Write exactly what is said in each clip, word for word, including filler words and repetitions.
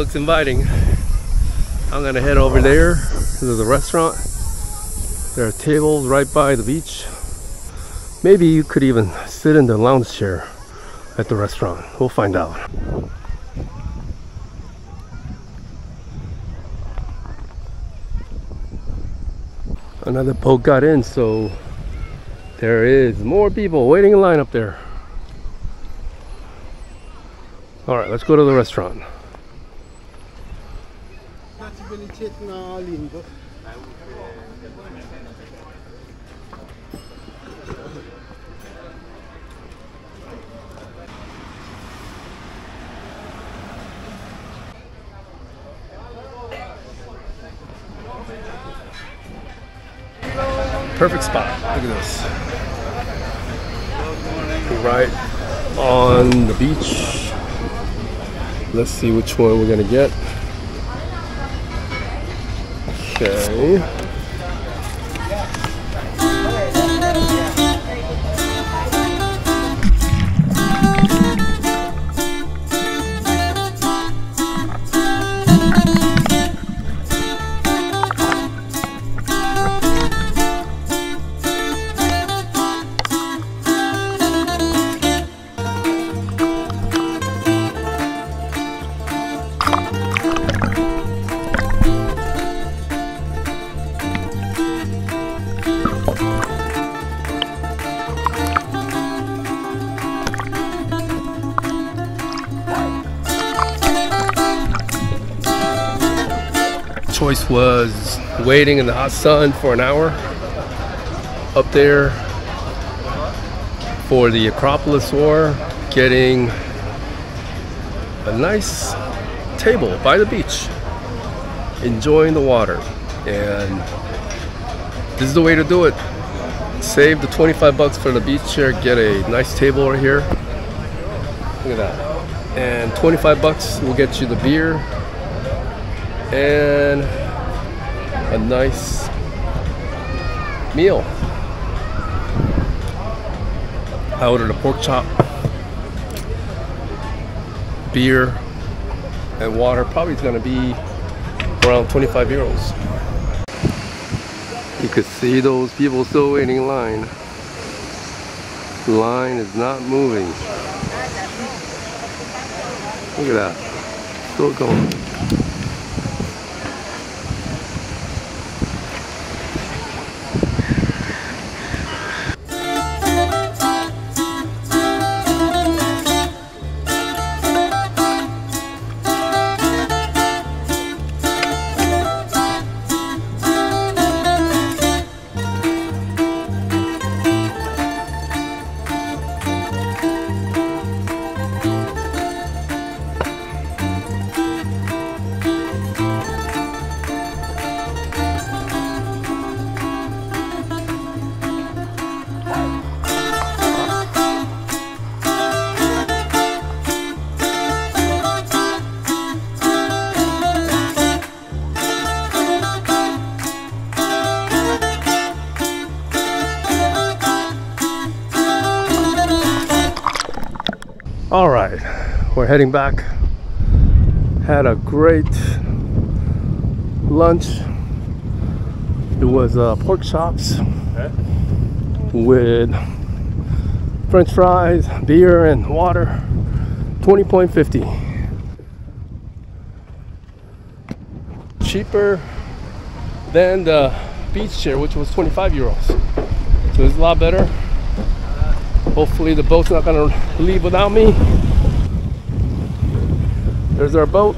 looks inviting. I'm gonna head over there to the restaurant. There are tables right by the beach. Maybe you could even sit in the lounge chair at the restaurant. We'll find out. Another boat got in, so there is more people waiting in line up there. All right, let's go to the restaurant. Perfect spot. Look at this. Right on the beach. Let's see which one we're gonna get. Okay. Choice was waiting in the hot sun for an hour up there for the Acropolis War, getting a nice table by the beach, enjoying the water, and this is the way to do it. Save the twenty-five bucks for the beach chair, get a nice table right here. Look at that. And twenty-five bucks will get you the beer and a nice meal. I ordered a pork chop, beer, and water. Probably it's gonna be around twenty-five euros. You could see those people still waiting in line. The line is not moving. Look at that, still going. Alright, we're heading back. Had a great lunch. It was uh, pork chops with french fries, beer, and water. twenty fifty. Cheaper than the beach chair, which was twenty-five euros. So it's a lot better. Hopefully the boat's not gonna leave without me. There's our boat.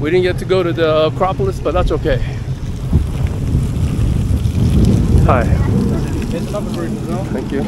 We didn't get to go to the Acropolis, but that's okay. Hi. Thank you.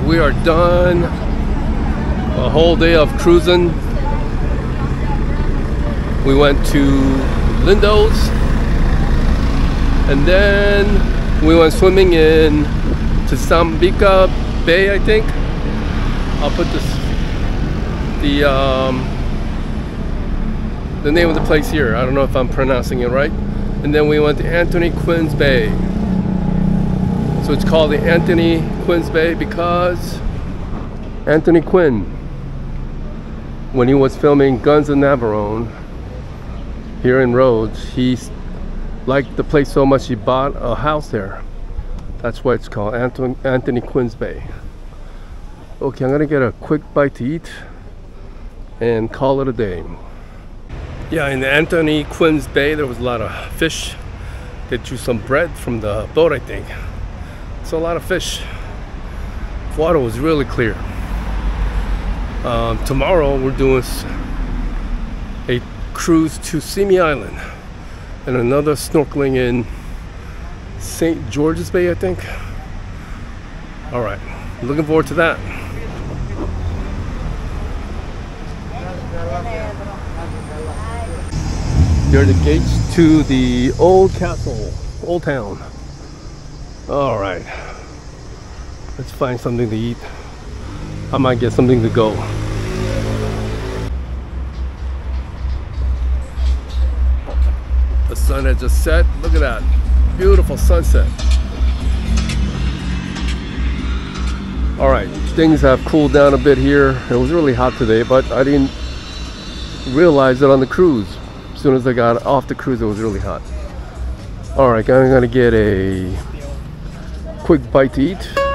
right, we are done. A whole day of cruising. We went to Lindos, and then we went swimming in Tsambika Bay, I think. I'll put this, the um, the name of the place here. I don't know if I'm pronouncing it right. And then we went to Anthony Quinn's Bay. So it's called the Anthony Quinn's Bay because Anthony Quinn, when he was filming Guns of Navarone here in Rhodes, he liked the place so much he bought a house there. That's why it's called Anthony, Anthony Quinn's Bay. Okay, I'm gonna get a quick bite to eat and call it a day. Yeah, in Anthony Quinn's Bay, there was a lot of fish. They drew some bread from the boat, I think. So a lot of fish. Water was really clear. Um, tomorrow we're doing a cruise to Simi Island and another snorkeling in Saint George's Bay, I think. All right, looking forward to that. There are the gates to the old castle, old town. All right, let's find something to eat. I might get something to go. The sun had just set. Look at that beautiful sunset. All right, things have cooled down a bit here. It was really hot today, but I didn't realize it on the cruise. As soon as I got off the cruise, it was really hot. All right, I'm gonna get a quick bite to eat.